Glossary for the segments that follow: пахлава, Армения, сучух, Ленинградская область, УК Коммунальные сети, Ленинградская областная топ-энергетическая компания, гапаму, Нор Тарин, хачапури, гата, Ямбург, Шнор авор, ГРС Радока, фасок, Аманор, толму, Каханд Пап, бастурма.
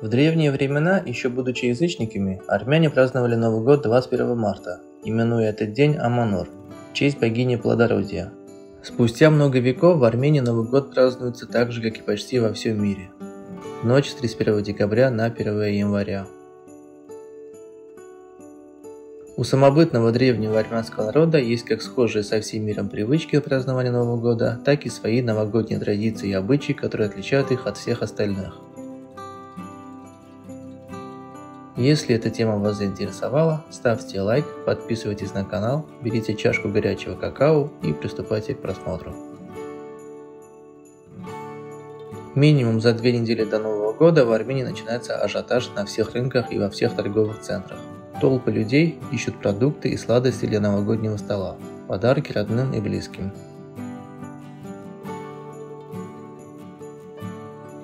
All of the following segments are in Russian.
В древние времена, еще будучи язычниками, армяне праздновали Новый год 21 марта, именуя этот день Аманор, в честь богини плодородия. Спустя много веков в Армении Новый год празднуется так же, как и почти во всем мире. Ночь с 31 декабря на 1 января. У самобытного древнего армянского народа есть как схожие со всем миром привычки празднования Нового года, так и свои новогодние традиции и обычаи, которые отличают их от всех остальных. Если эта тема вас заинтересовала, ставьте лайк, подписывайтесь на канал, берите чашку горячего какао и приступайте к просмотру. Минимум за 2 недели до Нового года в Армении начинается ажиотаж на всех рынках и во всех торговых центрах. Толпы людей ищут продукты и сладости для новогоднего стола, подарки родным и близким.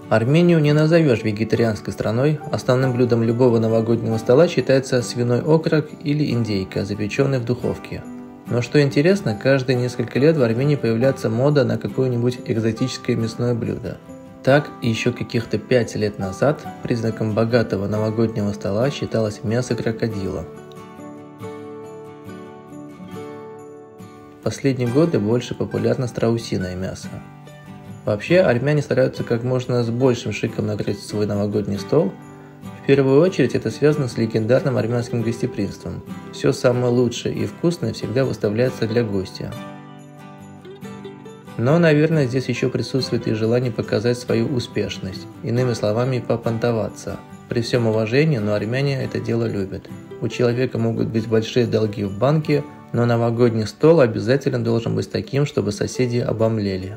Армению не назовешь вегетарианской страной, основным блюдом любого новогоднего стола считается свиной окорок или индейка, запеченный в духовке. Но что интересно, каждые несколько лет в Армении появляется мода на какое-нибудь экзотическое мясное блюдо. Так, еще каких-то 5 лет назад признаком богатого новогоднего стола считалось мясо крокодила. В последние годы больше популярно страусиное мясо. Вообще, армяне стараются как можно с большим шиком накрыть свой новогодний стол. В первую очередь это связано с легендарным армянским гостеприимством. Все самое лучшее и вкусное всегда выставляется для гостя. Но, наверное, здесь еще присутствует и желание показать свою успешность, иными словами, попонтоваться. При всем уважении, но армяне это дело любят. У человека могут быть большие долги в банке, но новогодний стол обязательно должен быть таким, чтобы соседи обомлели.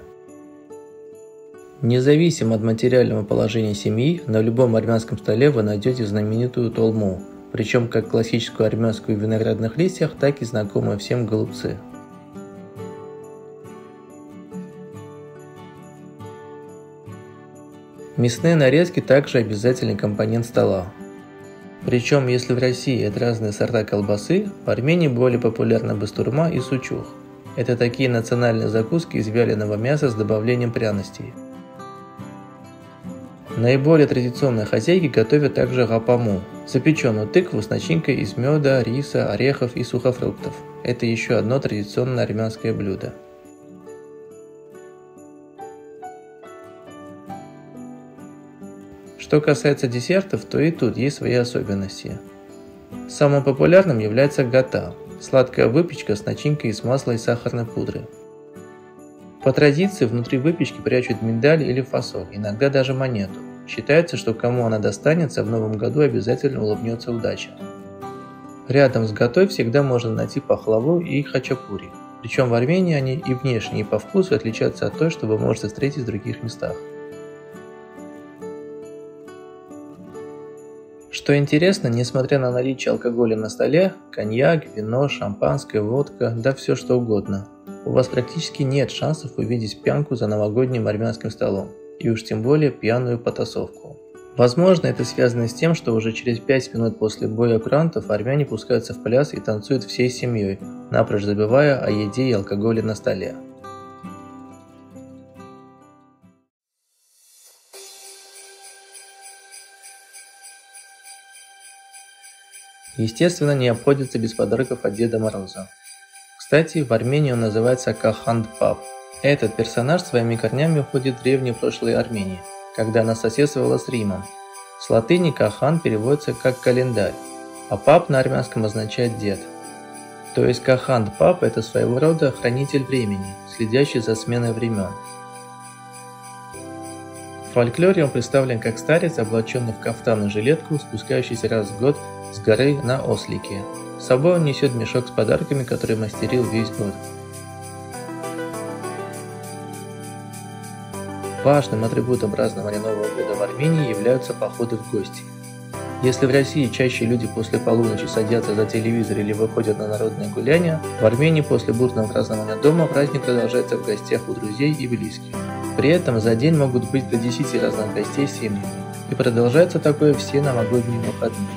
Независимо от материального положения семьи, на любом армянском столе вы найдете знаменитую толму, причем как классическую армянскую в виноградных листьях, так и знакомые всем голубцы. Мясные нарезки также обязательный компонент стола. Причем, если в России это разные сорта колбасы, в Армении более популярна бастурма и сучух. Это такие национальные закуски из вяленого мяса с добавлением пряностей. Наиболее традиционные хозяйки готовят также гапаму – запеченную тыкву с начинкой из меда, риса, орехов и сухофруктов. Это еще одно традиционное армянское блюдо. Что касается десертов, то и тут есть свои особенности. Самым популярным является гата – сладкая выпечка с начинкой из масла и сахарной пудры. По традиции внутри выпечки прячут миндаль или фасок, иногда даже монету. Считается, что кому она достанется, в новом году обязательно улыбнется удача. Рядом с гатой всегда можно найти пахлаву и хачапури. Причем в Армении они и внешне, и по вкусу отличаются от той, что вы можете встретить в других местах. Что интересно, несмотря на наличие алкоголя на столе, коньяк, вино, шампанское, водка, да все что угодно, у вас практически нет шансов увидеть пьянку за новогодним армянским столом, и уж тем более пьяную потасовку. Возможно, это связано с тем, что уже через 5 минут после боя курантов армяне пускаются в пляс и танцуют всей семьей, напрочь забывая о еде и алкоголе на столе. Естественно, не обходится без подарков от Деда Мороза. Кстати, в Армении он называется Каханд Пап. Этот персонаж своими корнями уходит в древнее прошлое Армении, когда она соседствовала с Римом. С латыни Кахан переводится как календарь, а Пап на армянском означает дед. То есть Каханд Пап – это своего рода хранитель времени, следящий за сменой времен. В фольклоре он представлен как старец, облаченный в кафтан и жилетку, спускающийся раз в год с горы на ослике. С собой он несет мешок с подарками, который мастерил весь год. Важным атрибутом празднования Нового года в Армении являются походы в гости. Если в России чаще люди после полуночи садятся за телевизор или выходят на народные гуляния, в Армении после бурного празднования дома праздник продолжается в гостях у друзей и близких. При этом за день могут быть до 10 разных гостей с семьями, и продолжается такое все новогодние выходные.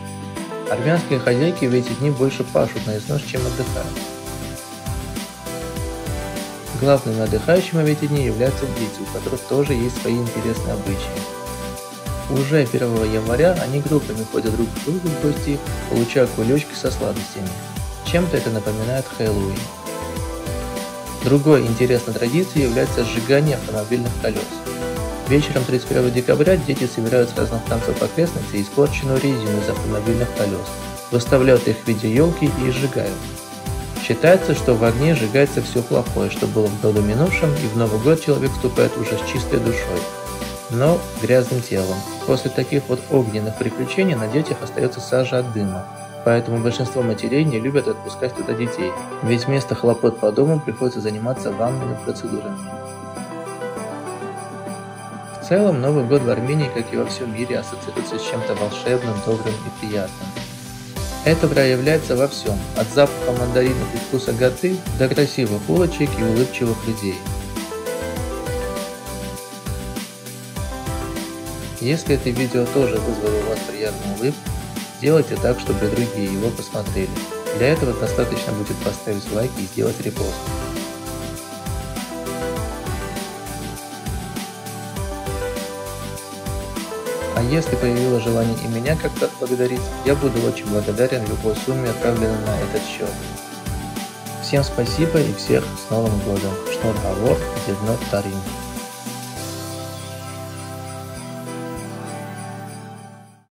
Армянские хозяйки в эти дни больше пашут на износ, чем отдыхают. Главными отдыхающими в эти дни являются дети, у которых тоже есть свои интересные обычаи. Уже 1 января они группами ходят друг к другу в гости, получая кулечки со сладостями. Чем-то это напоминает Хэллоуин. Другой интересной традицией является сжигание автомобильных колес. Вечером 31 декабря дети собирают с разных концов окрестности испорченную резину из автомобильных колес, выставляют их в виде елки и сжигают. Считается, что в огне сжигается все плохое, что было в году минувшем, и в Новый год человек вступает уже с чистой душой, но грязным телом. После таких вот огненных приключений на детях остается сажа от дыма, поэтому большинство матерей не любят отпускать туда детей, ведь вместо хлопот по дому приходится заниматься ванными процедурами. В целом, Новый год в Армении, как и во всем мире, ассоциируется с чем-то волшебным, добрым и приятным. Это проявляется во всем, от запаха мандаринов и вкуса гаты до красивых улочек и улыбчивых людей. Если это видео тоже вызвало у вас приятную улыбку, сделайте так, чтобы другие его посмотрели. Для этого достаточно будет поставить лайк и сделать репост. А если появилось желание и меня как-то отблагодарить, я буду очень благодарен любой сумме, отправленной на этот счет. Всем спасибо и всех с Новым годом! Шнор авор, Нор Тарин.